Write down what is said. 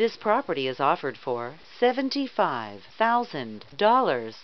This property is offered for $75,000.